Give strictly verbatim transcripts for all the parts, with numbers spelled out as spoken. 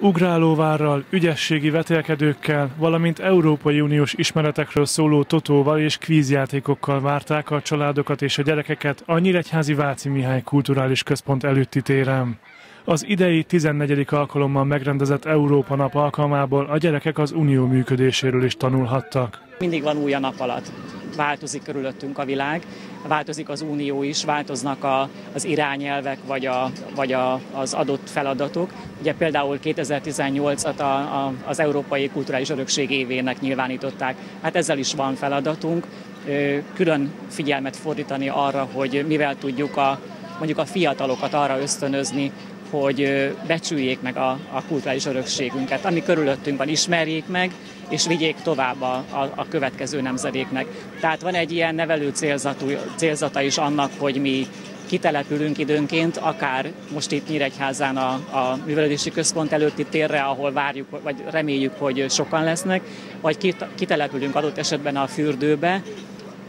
ugrálóvárral, ügyességi vetélkedőkkel, valamint Európai Uniós ismeretekről szóló totóval és kvízjátékokkal várták a családokat és a gyerekeket a Nyíregyházi Váci Mihály Kulturális Központ előtti téren. Az idei tizennegyedik alkalommal megrendezett Európa-nap alkalmából a gyerekek az unió működéséről is tanulhattak. Mindig van új a nap alatt. Változik körülöttünk a világ, változik az unió is, változnak a, az irányelvek vagy, a, vagy a, az adott feladatok. Ugye például kétezer-tizennyolcat a, a, az Európai Kulturális Örökség évének nyilvánították. Hát ezzel is van feladatunk, külön figyelmet fordítani arra, hogy mivel tudjuk a, mondjuk a fiatalokat arra ösztönözni, hogy becsüljék meg a, a kulturális örökségünket, ami körülöttünk van, ismerjék meg, és vigyék tovább a, a, a következő nemzedéknek. Tehát van egy ilyen nevelő célzatú, célzata is annak, hogy mi kitelepülünk időnként, akár most itt Nyíregyházán a, a művelődési központ előtti térre, ahol várjuk, vagy reméljük, hogy sokan lesznek, vagy kitelepülünk adott esetben a fürdőbe,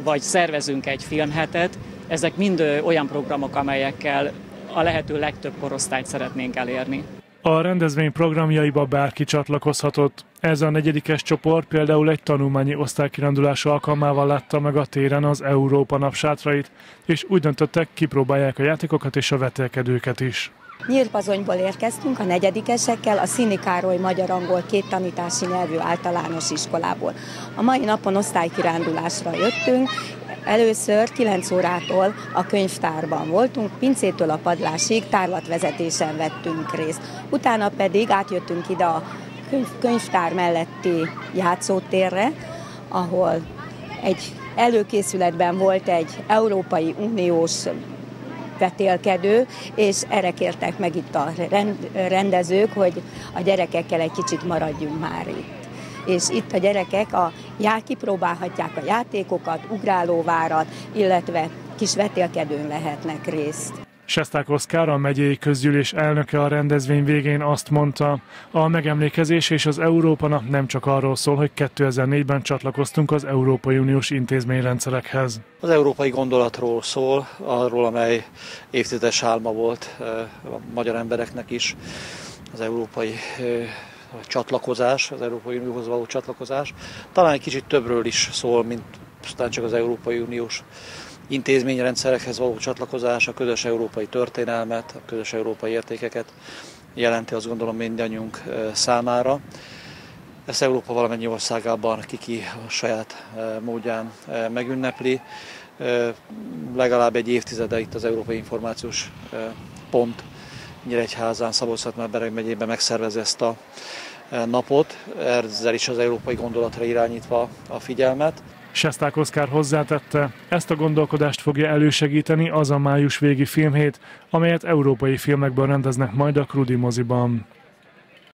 vagy szervezünk egy filmhetet. Ezek mind olyan programok, amelyekkel a lehető legtöbb korosztályt szeretnénk elérni. A rendezvény programjaiba bárki csatlakozhatott. Ez a negyedikes csoport például egy tanulmányi osztálykirándulás alkalmával látta meg a téren az Európa Nap sátrait, és úgy döntöttek, kipróbálják a játékokat és a vetélkedőket is. Nyírpazonyból érkeztünk a negyedikesekkel a Szini Károly Magyar Angol Két Tanítási Nelvű Általános Iskolából. A mai napon osztálykirándulásra jöttünk. Először kilenc órától a könyvtárban voltunk, pincétől a padlásig tárlatvezetésen vettünk részt. Utána pedig átjöttünk ide a könyvtár melletti játszótérre, ahol egy előkészületben volt egy Európai Uniós vetélkedő, és erre kértek meg itt a rendezők, hogy a gyerekekkel egy kicsit maradjunk már itt. És itt a gyerekek a, já, kipróbálhatják a játékokat, ugrálóvárat, illetve kis vetélkedőn vehetnek részt. Sesták Oszkár, a megyei közgyűlés elnöke a rendezvény végén azt mondta, a megemlékezés és az Európa Nap nem csak arról szól, hogy kétezer-négyben csatlakoztunk az Európai Uniós intézményrendszerekhez. Az európai gondolatról szól, arról, amely évtizedes álma volt a magyar embereknek is, az európai a csatlakozás, az Európai Unióhoz való csatlakozás. Talán egy kicsit többről is szól, mint csak az Európai Uniós intézményrendszerekhez való csatlakozás, a közös európai történelmet, a közös európai értékeket jelenti, azt gondolom, mindannyiunk számára. Ezt Európa valamennyi országában kiki a saját módján megünnepli. Legalább egy évtizede itt az Európai Információs Pont Nyíregyházán, Szabolcs-Szatmár-Bereg megyében megszervezi ezt a napot, ezzel is az európai gondolatra irányítva a figyelmet. Sesták Oszkár hozzátette, ezt a gondolkodást fogja elősegíteni az a május végi filmhét, amelyet európai filmekből rendeznek majd a Krudi moziban.